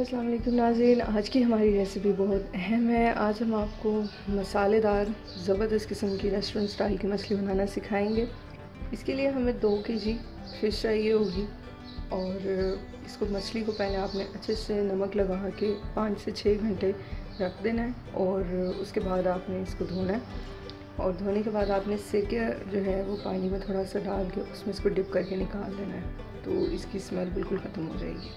अस्सलामुअलैकुम नाज़रीन। आज की हमारी रेसिपी बहुत अहम है। आज हम आपको मसालेदार ज़बरदस्त किस्म की रेस्टोरेंट स्टाइल की मछली बनाना सिखाएंगे। इसके लिए हमें 2 kg फ़िश चाहिए होगी और इसको मछली को पहले आपने अच्छे से नमक लगा के 5 से 6 घंटे रख देना है और उसके बाद आपने इसको धोना है और धोने के बाद आपने सिरका जो है वो पानी में थोड़ा सा डाल के उसमें इसको डिप करके निकाल लेना है, तो इसकी स्मेल बिल्कुल ख़त्म हो जाएगी।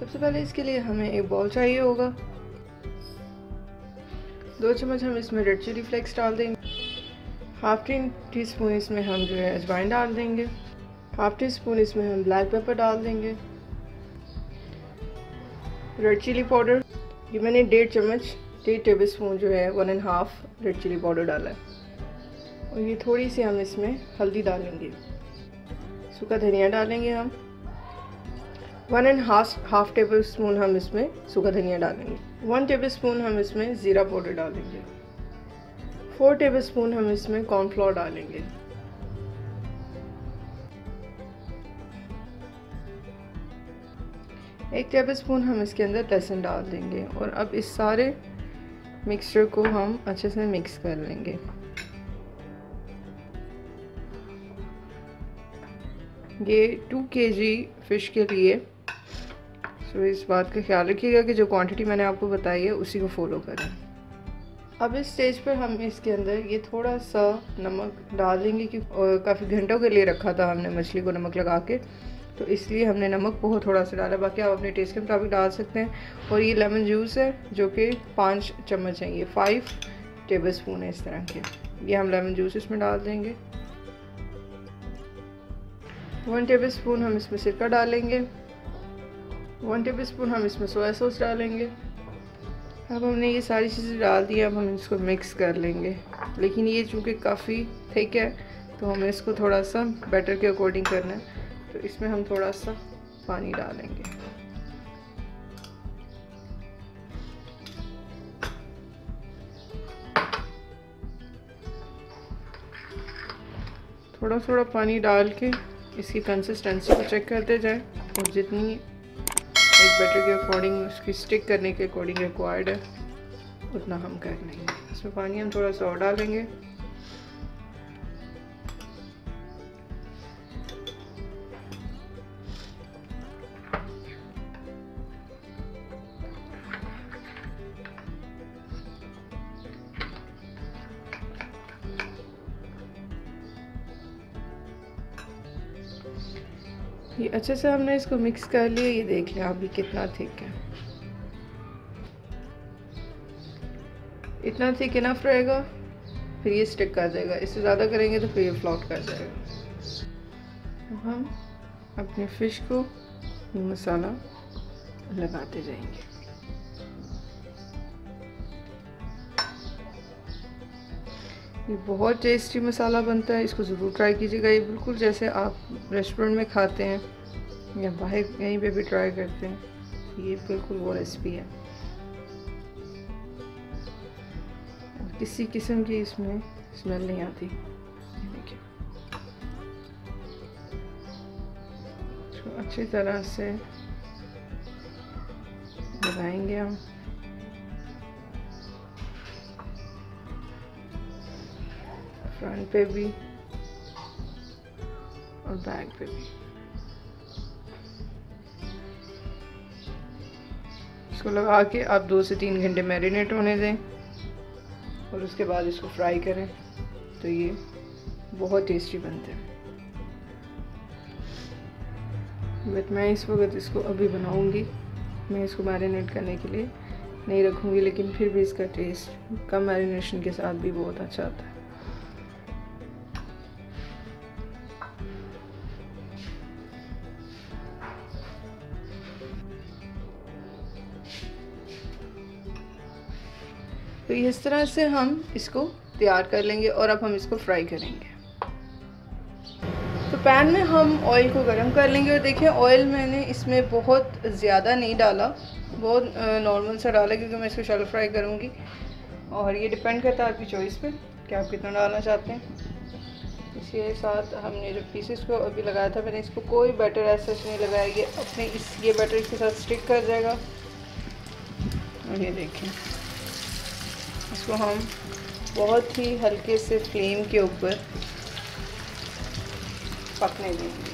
सबसे पहले इसके लिए हमें एक बॉल चाहिए होगा। 2 चम्मच हम इसमें रेड चिली फ्लेक्स डाल देंगे। हाफ टी स्पून इसमें हम जो है अजवाइन डाल देंगे। हाफ टी स्पून इसमें हम ब्लैक पेपर डाल देंगे। रेड चिली पाउडर ये मैंने 1.5 टेबल स्पून जो है 1.5 रेड चिली पाउडर डाला है और ये थोड़ी सी हम इसमें हल्दी डालेंगे। सूखा धनिया डालेंगे हम 1.5 टेबल स्पून हम इसमें सूखा धनिया डालेंगे। 1 टेबल स्पून हम इसमें ज़ीरा पाउडर डालेंगे। 4 टेबल स्पून हम इसमें कॉर्नफ्लोर डालेंगे। 1 टेबल स्पून हम इसके अंदर लहसुन डाल देंगे और अब इस सारे मिक्सचर को हम अच्छे से मिक्स कर लेंगे। ये 2 kg फ़िश के लिए तो इस बात का ख्याल रखिएगा कि जो क्वांटिटी मैंने आपको बताई है उसी को फॉलो करें। अब इस स्टेज पर हम इसके अंदर ये थोड़ा सा नमक डाल देंगे कि काफ़ी घंटों के लिए रखा था हमने मछली को नमक लगा के, तो इसलिए हमने नमक बहुत थोड़ा सा डाला, बाकी आप अपने टेस्ट के मुताबिक डाल सकते हैं। और ये लेमन जूस है जो कि 5 चम्मच है, ये 5 टेबल स्पून है इस तरह के। ये हम लेमन जूस इसमें डाल देंगे। 1 टेबल स्पून हम इसमें सिरका डालेंगे। 1 टेबल स्पून हम इसमें सोया सॉस डालेंगे। अब हमने ये सारी चीज़ें डाल दी, अब हम इसको मिक्स कर लेंगे। लेकिन ये चूँकि काफ़ी थिक है तो हमें इसको थोड़ा सा बैटर के अकॉर्डिंग करना है, तो इसमें हम थोड़ा सा पानी डालेंगे। थोड़ा थोड़ा पानी डाल के इसकी कंसिस्टेंसी को चेक करते जाएं और जितनी एक बैटर के अकॉर्डिंग उसकी स्टिक करने के अकॉर्डिंग रिक्वायर्ड है उतना हम कर लेंगे। इसमें पानी हम थोड़ा सा और डालेंगे। ये अच्छे से हमने इसको मिक्स कर लिया। ये देख लें अभी कितना थिक है, इतना थिक इनफ रहेगा, फिर ये स्टिक कर जाएगा। इससे ज़्यादा करेंगे तो फिर ये फ्लॉट कर जाएगा। अब हम अपने फिश को मसाला लगाते जाएंगे। ये बहुत टेस्टी मसाला बनता है, इसको ज़रूर ट्राई कीजिएगा। ये बिल्कुल जैसे आप रेस्टोरेंट में खाते हैं या बाहर कहीं पे भी ट्राई करते हैं, ये बिल्कुल वो रेसिपी है। किसी किस्म की इसमें स्मेल नहीं आती। देखिए इसको अच्छी तरह से लगाएंगे हम। फ्रंट पे भी और बैक पे भी इसको लगा के आप 2 से 3 घंटे मैरिनेट होने दें और उसके बाद इसको फ्राई करें, तो ये बहुत टेस्टी बनते हैं। बट मैं इस वक्त इसको अभी बनाऊंगी, मैं इसको मैरिनेट करने के लिए नहीं रखूंगी, लेकिन फिर भी इसका टेस्ट कम मैरिनेशन के साथ भी बहुत अच्छा आता है। तो इस तरह से हम इसको तैयार कर लेंगे और अब हम इसको फ्राई करेंगे। तो पैन में हम ऑयल को गर्म कर लेंगे और देखिए ऑयल मैंने इसमें बहुत ज़्यादा नहीं डाला, बहुत नॉर्मल सा डाला क्योंकि मैं इसको शैलो फ्राई करूँगी और ये डिपेंड करता है आपकी चॉइस पे कि आप कितना डालना चाहते हैं। इसके साथ हमने जो पीसेस को अभी लगाया था मैंने इसको कोई बैटर ऐसा नहीं लगाया, ये अपने ये बैटर इसके साथ स्टिक कर जाएगा। और ये देखें इसको हम बहुत ही हल्के से फ्लेम के ऊपर पकने देंगे।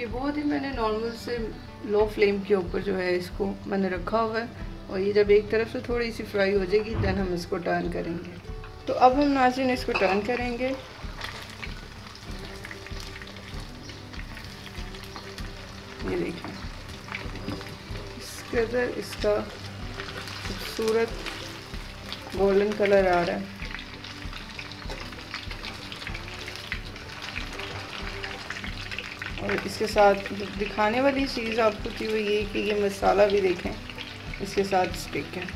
ये बहुत ही मैंने नॉर्मल से लो फ्लेम के ऊपर जो है इसको मैंने रखा हुआ है और ये जब एक तरफ से थोड़ी सी फ्राई हो जाएगी देन हम इसको टर्न करेंगे। तो अब हम नाज़रीन इसको टर्न करेंगे। ये देखिए इस कदर इसका खूबसूरत गोल्डन कलर आ रहा है। और इसके साथ दिखाने वाली चीज़ आपको थी वो ये कि ये मसाला भी देखें इसके साथ स्टिक है।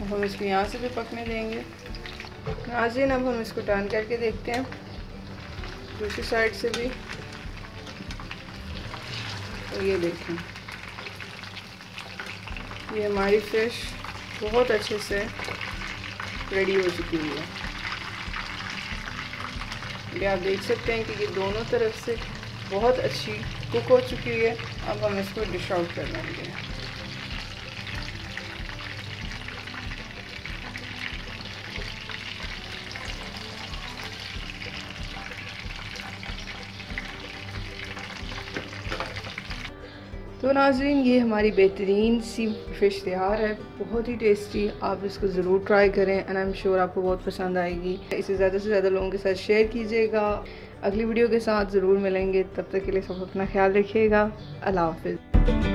अब हम इसको यहाँ से भी पकने देंगे। नाज़रीन अब हम इसको टर्न करके देखते हैं दूसरी साइड से भी। और ये देखें ये हमारी फिश बहुत अच्छे से रेडी हो चुकी है। ये आप देख सकते हैं कि ये दोनों तरफ से बहुत अच्छी कुक हो चुकी है। अब हम इसको डिश आउट कर लेंगे। तो नाज़रीन ये हमारी बेहतरीन सी फ़िश तैयार है, बहुत ही टेस्टी। आप इसको ज़रूर ट्राई करें एंड आई एम श्योर आपको बहुत पसंद आएगी। इसे ज़्यादा से ज़्यादा लोगों के साथ शेयर कीजिएगा। अगली वीडियो के साथ ज़रूर मिलेंगे, तब तक के लिए सब अपना ख्याल रखिएगा। अल्लाह हाफ़िज़।